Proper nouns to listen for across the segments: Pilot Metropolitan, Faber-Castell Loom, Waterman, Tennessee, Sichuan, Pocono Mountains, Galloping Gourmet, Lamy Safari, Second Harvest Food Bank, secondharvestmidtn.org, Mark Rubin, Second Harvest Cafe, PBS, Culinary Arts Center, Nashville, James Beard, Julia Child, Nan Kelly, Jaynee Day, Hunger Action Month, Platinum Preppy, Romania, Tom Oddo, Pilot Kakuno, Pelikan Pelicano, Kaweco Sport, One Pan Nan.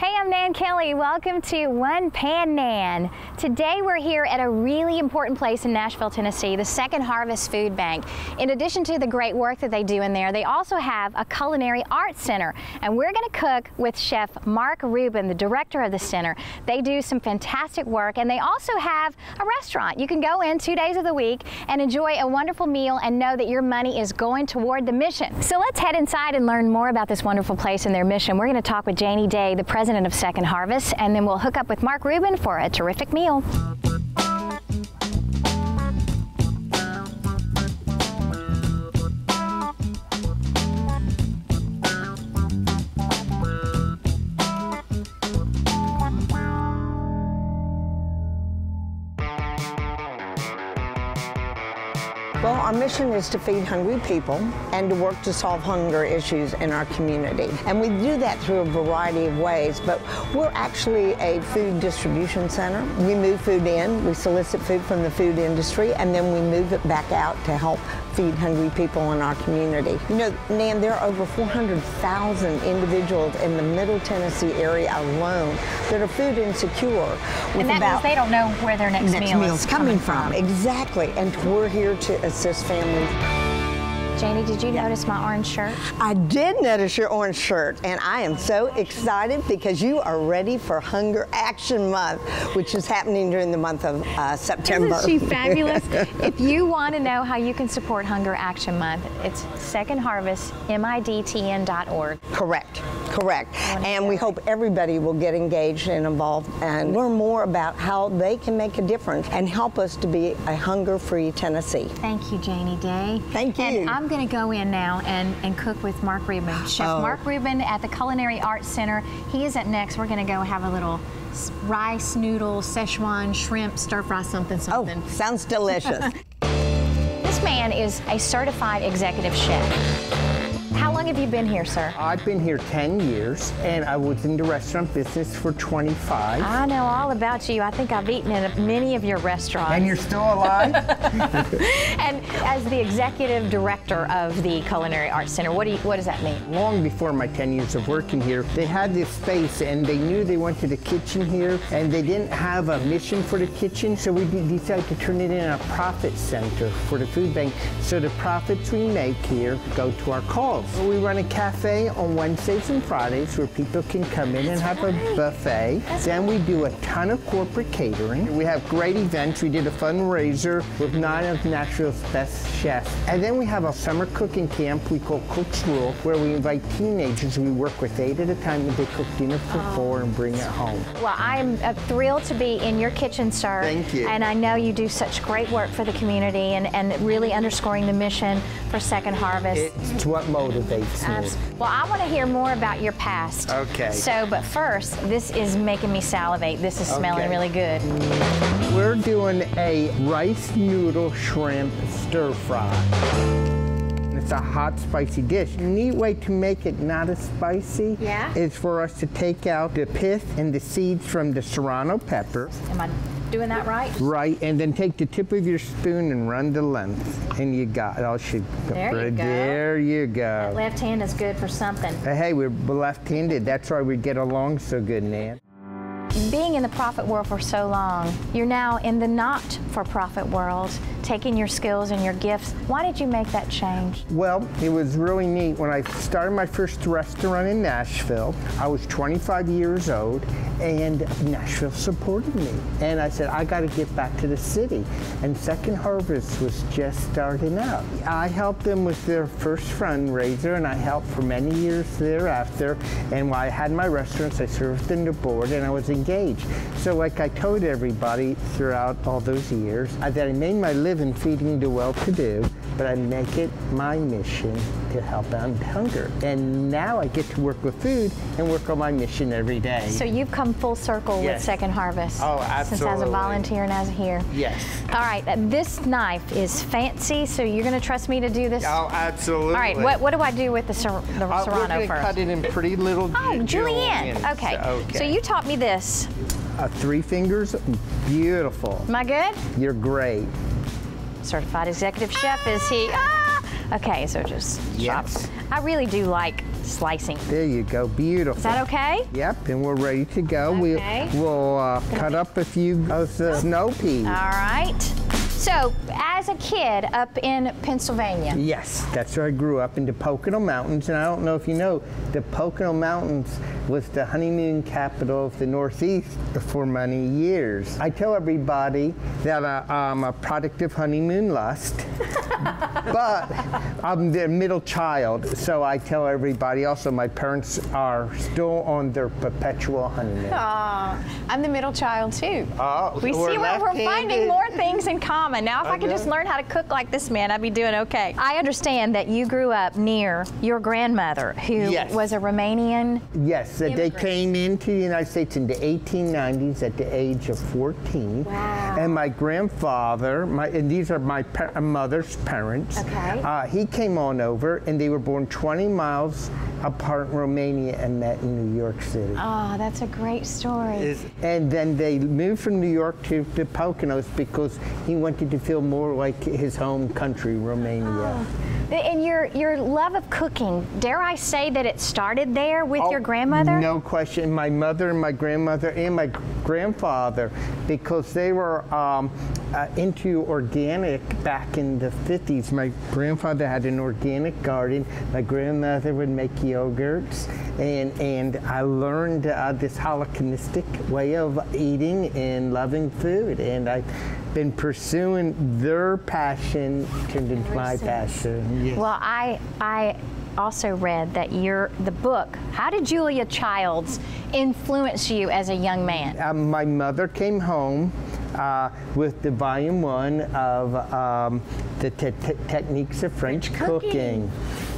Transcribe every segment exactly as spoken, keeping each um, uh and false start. Hey, I'm Nan Kelly. Welcome to One Pan Nan. Today we're here at a really important place in Nashville, Tennessee, the Second Harvest Food Bank. In addition to the great work that they do in there, they also have a Culinary Arts Center, and we're going to cook with Chef Mark Rubin, the director of the center. They do some fantastic work, and they also have a restaurant. You can go in two days of the week and enjoy a wonderful meal and know that your money is going toward the mission. So let's head inside and learn more about this wonderful place and their mission. We're going to talk with Jaynee Day, the president of Second Harvest, and then we'll hook up with Mark Rubin for a terrific meal. Well, our mission is to feed hungry people and to work to solve hunger issues in our community. And we do that through a variety of ways, but we're actually a food distribution center. We move food in, we solicit food from the food industry, and then we move it back out to help feed hungry people in our community. You know, Nan, there are over four hundred thousand individuals in the Middle Tennessee area alone that are food insecure. And that means they don't know where their next, next meal is coming, coming from. from. Exactly, and we're here to assist families. Jaynee, did you notice my orange shirt? I did notice your orange shirt, and I am so excited because you are ready for Hunger Action Month, which is happening during the month of uh, September. Isn't she fabulous? If you want to know how you can support Hunger Action Month, it's second harvest m i d t n dot org. Correct. Correct. And we hope everybody will get engaged and involved and learn more about how they can make a difference and help us to be a hunger-free Tennessee. Thank you, Jaynee Day. Thank you. And I'm going to go in now and, and cook with Mark Rubin. Chef oh. Mark Rubin at the Culinary Arts Center. He is up next. We're going to go have a little rice noodle, Sichuan, shrimp, stir-fry something, something. Oh, sounds delicious. This man is a certified executive chef. How long have you been here, sir? I've been here ten years, and I was in the restaurant business for twenty-five. I know all about you. I think I've eaten at many of your restaurants. And you're still alive? And as the executive director of the Culinary Arts Center, what do you, what does that mean? Long before my ten years of working here, they had this space, and they knew they wanted a kitchen here, and they didn't have a mission for the kitchen, so we decided to turn it into a profit center for the food bank. So the profits we make here go to our cause. We run a cafe on Wednesdays and Fridays where people can come in and have a buffet. Then we do a ton of corporate catering. We have great events. We did a fundraiser with nine of Nashville's best chefs. And then we have a summer cooking camp we call Cook's Rule, where we invite teenagers. We work with eight at a time, and they cook dinner for four and bring it home. Well, I'm thrilled to be in your kitchen, sir. Thank you. And I know you do such great work for the community and, and really underscoring the mission for Second Harvest. It's what most Absolutely. Well, I want to hear more about your past. Okay. So, but first, this is making me salivate. This is smelling okay. really good. We're doing a rice noodle shrimp stir fry. It's a hot, spicy dish. A neat way to make it not as spicy yeah. is for us to take out the pith and the seeds from the serrano pepper. Am I doing that right? Right, and then take the tip of your spoon and run the length, and you got it. Oh, she, there, you go. there you go. That left hand is good for something. Hey, we're left-handed. That's why we get along so good, Nan. Being in the profit world for so long, you're now in the not-for-profit world, taking your skills and your gifts. Why did you make that change? Well, it was really neat. When I started my first restaurant in Nashville, I was twenty-five years old, and Nashville supported me. And I said, I got to get back to the city. And Second Harvest was just starting out. I helped them with their first fundraiser, and I helped for many years thereafter. And while I had my restaurants, I served on the board, and I was in engaged. So like I told everybody throughout all those years, I, that I made my living feeding the well-to-do, but I make it my mission to help end hunger. And now I get to work with food and work on my mission every day. So you've come full circle yes. with Second Harvest. Oh, absolutely. Since as a volunteer and as a here. Yes. All right, this knife is fancy, so you're going to trust me to do this? Oh, absolutely. All right, what, what do I do with the, ser the uh, serrano we're gonna first? Cut it in pretty little Oh, julienne. Okay. okay. So you taught me this. Uh, three fingers, beautiful. Am I good? You're great. Certified executive chef is he? Ah! Okay, so just yes. chops. I really do like slicing. There you go, beautiful. Is that okay? Yep, and we're ready to go. Okay. We, we'll uh, cut up a few of the snow peas. All right. So, as a kid up in Pennsylvania. Yes, that's where I grew up, in the Pocono Mountains. And I don't know if you know, the Pocono Mountains was the honeymoon capital of the Northeast for many years. I tell everybody that I, I'm a product of honeymoon lust, but I'm the middle child. So I tell everybody also my parents are still on their perpetual honeymoon. Aww, I'm the middle child too. Oh, we see where we're finding more things in common. Now if I, I could know. just learn how to cook like this man, I'd be doing okay. I understand that you grew up near your grandmother, who yes. was a Romanian Yes, that immigrant. They came into the United States in the eighteen nineties at the age of fourteen. Wow. And my grandfather, my, and these are my pa mother's parents, okay. uh, he came on over, and they were born twenty miles apart in Romania and met in New York City. Oh, that's a great story. It's, and then they moved from New York to the Poconos because he went to feel more like his home country, Romania. Oh. And your your love of cooking, dare I say that it started there with oh, your grandmother? No question. My mother and my grandmother and my grandfather, because they were um, uh, into organic back in the fifties. My grandfather had an organic garden. My grandmother would make yogurts, and and I learned uh, this holistic way of eating and loving food, and I. been pursuing their passion turned into my passion. Yes. Well, I I also read that your the book, how did Julia Childs influence you as a young man? Um, my mother came home uh, with the volume one of um, the te te techniques of French, French cooking. cooking.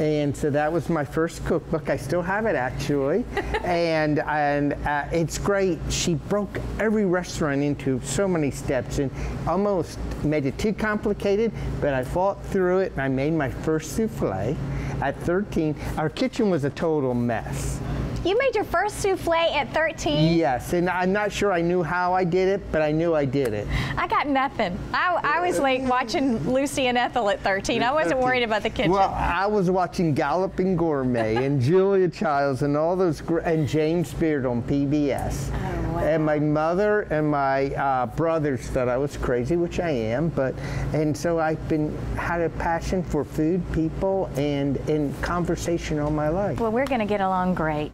And so that was my first cookbook. I still have it, actually. and and uh, it's great. She broke every restaurant into so many steps and almost made it too complicated, but I fought through it, and I made my first souffle at thirteen. Our kitchen was a total mess. You made your first souffle at thirteen? Yes, and I'm not sure I knew how I did it, but I knew I did it. I got nothing. I, I was like watching Lucy and Ethel at thirteen. I wasn't worried about the kitchen. Well, I was watching Galloping Gourmet and Julia Childs and all those, and James Beard on P B S. Oh, wow. And my mother and my uh, brothers thought I was crazy, which I am, but, and so I've been, had a passion for food, people, and, and conversation all my life. Well, we're gonna get along great.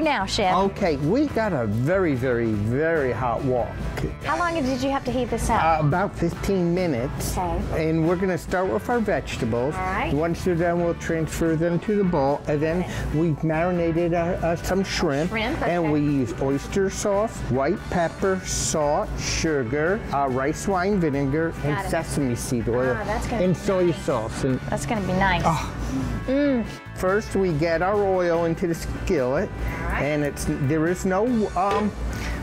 Now, Chef. Okay, we got a very, very, very hot walk. How long did you have to heat this up? Uh, about fifteen minutes. Okay. And we're going to start with our vegetables. All right. Once they're done, we'll transfer them to the bowl. And then okay. we marinated our, uh, some shrimp. Shrimp, okay. And we used oyster sauce, white pepper, salt, sugar, uh, rice wine vinegar, got and it. sesame seed oil. Oh, that's gonna and be soy nice. sauce. And that's going to be nice. Oh. Mm. First, we get our oil into the skillet, right. and it's there is no um,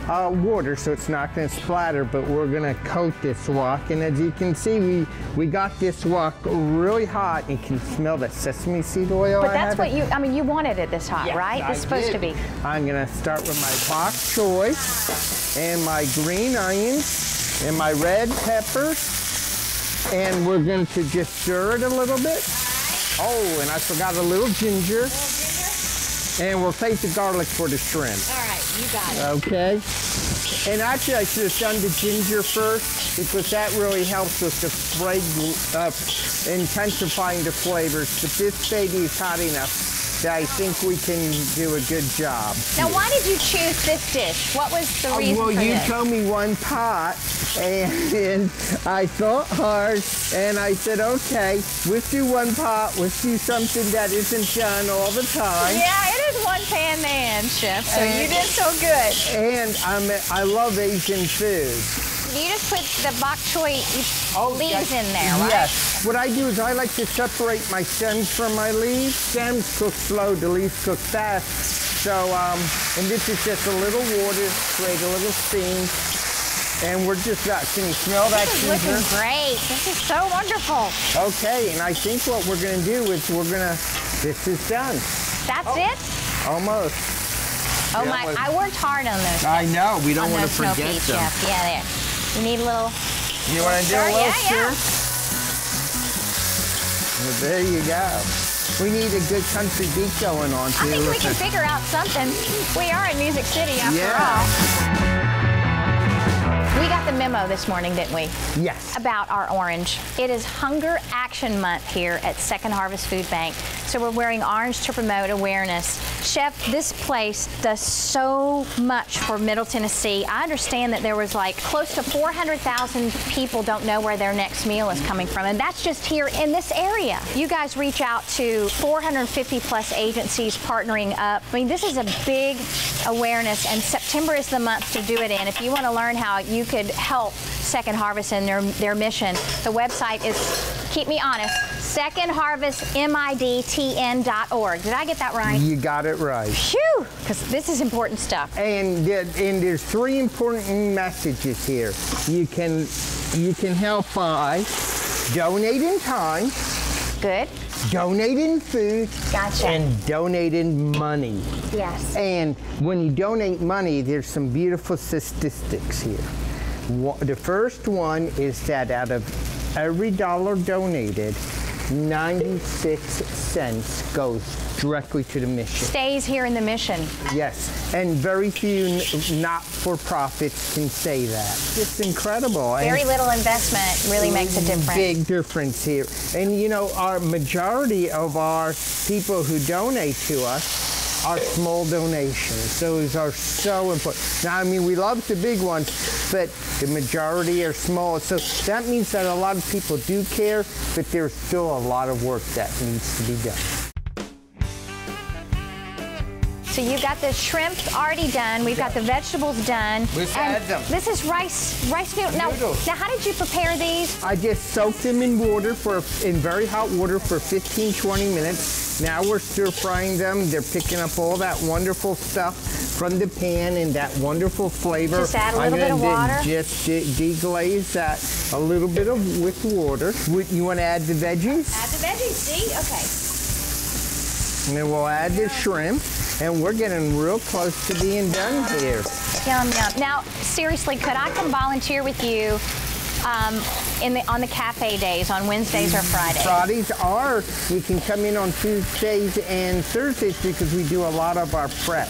uh, water, so it's not going to splatter. But we're going to coat this wok, and as you can see, we we got this wok really hot. You can smell the sesame seed oil. But I that's what it. you I mean you wanted it this hot, yes, right? I it's supposed did. to be. I'm going to start with my bok choy and my green onions and my red peppers, and we're going to just stir it a little bit. Oh, and I forgot a little ginger. Little ginger. And we'll take the garlic for the shrimp. All right, you got it. Okay. And actually, I should have done the ginger first because that really helps with the fragrance, uh, intensifying the flavors. But this baby is hot enough. I think we can do a good job. Now, why did you choose this dish? What was the reason for this? Well, you told me one pot, and, and I thought hard, and I said, okay, let's do one pot, let's do something that isn't done all the time. Yeah, it is One Pan Nan, Chef, so and, you did so good. And I'm, I love Asian food. You just put the bok choy oh, leaves I, in there, right? Yes. What I do is I like to separate my stems from my leaves. Stems cook slow, the leaves cook fast. So, um, and this is just a little water, create a little steam. And we're just got, can you smell that ginger? This is looking great. This is so wonderful. Okay, and I think what we're going to do is we're going to, this is done. That's oh, it? Almost. Oh yeah, my, almost. I worked hard on those. I know, we don't want to forget them. Chef. Yeah, there. You need a little... You want to do a little stir? Yeah, yeah. Well, there you go. We need a good country beat going on too. I think we can figure out something. We are in Music City after yeah. all. We got the memo this morning, didn't we? Yes. About our orange. It is Hunger Action Month here at Second Harvest Food Bank. So we're wearing orange to promote awareness. Chef, this place does so much for Middle Tennessee. I understand that there was like close to four hundred thousand people don't know where their next meal is coming from, and that's just here in this area. You guys reach out to four hundred fifty plus agencies partnering up. I mean, this is a big awareness, and September is the month to do it in. If you want to learn how you could help Second Harvest in their, their mission, the website is, keep me honest, second harvest mid t n dot org. Did I get that right? You got it right. Phew! Because this is important stuff. And, and there's three important messages here. You can, you can help by donating time. Good. Donating food. Gotcha. And donating money. Yes. And when you donate money, there's some beautiful statistics here. The first one is that out of every dollar donated, ninety-six cents goes directly to the mission. Stays here in the mission. Yes, and very few not-for-profits can say that. It's incredible. Very and little investment really makes a difference. Big difference here. And you know, our majority of our people who donate to us are small donations. Those are so important. Now, I mean, we love the big ones, but the majority are small. So that means that a lot of people do care, but there's still a lot of work that needs to be done. So you've got the shrimp already done. We've got the vegetables done. We've had them. This is rice, rice noodles. Now, now, how did you prepare these? I just soaked them in water, for in very hot water for fifteen, twenty minutes. Now we're stir frying them. They're picking up all that wonderful stuff from the pan and that wonderful flavor. Just add a little bit of water. I'm going to just deglaze that a little bit of with water. You want to add the veggies? Add the veggies, see? Okay. And then we'll add the shrimp, and we're getting real close to being done here. Yum, yum. Now, seriously, could I come volunteer with you? Um, in the, on the cafe days, on Wednesdays or Fridays? Fridays are, you can come in on Tuesdays and Thursdays because we do a lot of our prep.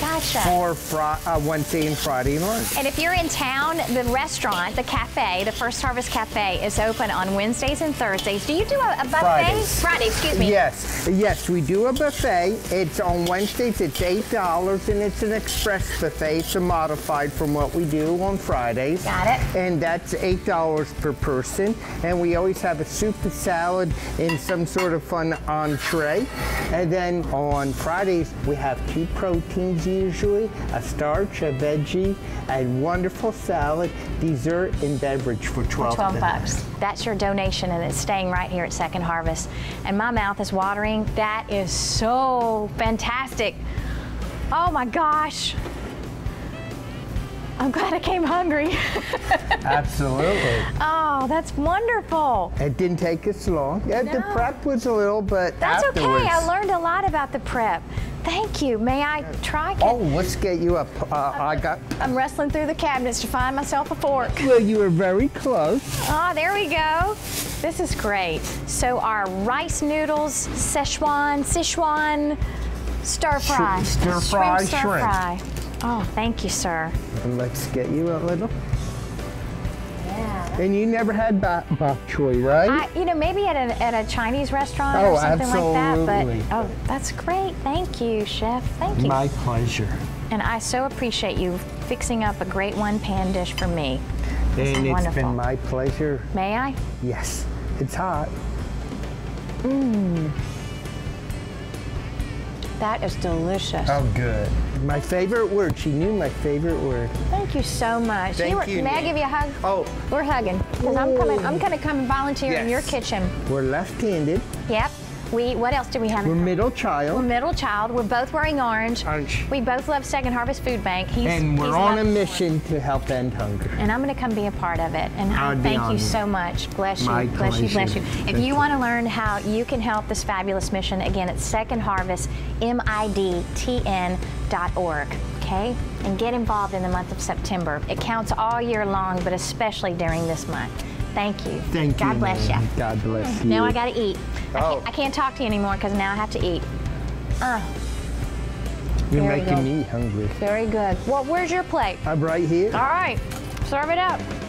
Gotcha. For fr uh, Wednesday and Friday lunch. And if you're in town, the restaurant, the cafe, the First Harvest Cafe is open on Wednesdays and Thursdays. Do you do a, a buffet? Fridays. Friday, excuse me. Yes, yes, we do a buffet. It's on Wednesdays, it's eight dollars, and it's an express buffet. It's a modified from what we do on Fridays. Got it. And that's eight dollars per person. And we always have a soup and salad and some sort of fun entree. And then on Fridays, we have two proteins usually, a starch, a veggie, a wonderful salad, dessert, and beverage for twelve, for twelve bucks. That's your donation, and it's staying right here at Second Harvest. And my mouth is watering. That is so fantastic. Oh my gosh. I'm glad I came hungry. Absolutely. Oh, that's wonderful. It didn't take us long. No. The prep was a little, but that's afterwards. Okay. I learned a lot about the prep. Thank you. May I try? Can oh, let's get you up. Uh, I got. I'm wrestling through the cabinets to find myself a fork. Well, you were very close. Ah, oh, there we go. This is great. So our rice noodles, Sichuan, Sichuan, stir fry, Sh stir fry, shrimp, stir shrimp. fry. Oh, thank you, sir. And let's get you a little. And you never had bok choy, right? I, you know, maybe at a, at a Chinese restaurant oh, or something absolutely. like that. But oh, that's great. Thank you, Chef. Thank you. My pleasure. And I so appreciate you fixing up a great one-pan dish for me. This and is wonderful. It's been my pleasure. May I? Yes. It's hot. Mmm. That is delicious. Oh, good. My favorite word. She knew my favorite word. Thank you so much. Thank you. Were, you may I give you a hug? Oh. We're hugging. Because I'm coming. I'm going to come and volunteer yes. in your kitchen. We're left-handed. Yep. We, what else do we have? We're middle child. We're middle child. We're both wearing orange. Orange. We both love Second Harvest Food Bank. He's, and we're he's on a mission work. to help end hunger. And I'm going to come be a part of it. And I thank you so much. Bless My you. Bless pleasure. you. Bless you. If thank you want to learn how you can help this fabulous mission, again, it's second harvest mid t n dot org. Okay? And get involved in the month of September. It counts all year long, but especially during this month. Thank you. Thank God you. God bless man. you. God bless you. Now I gotta eat. Oh. I, can't, I can't talk to you anymore because now I have to eat. Uh, You're making me hungry. Very good. Well, where's your plate? I'm right here. All right. Serve it up.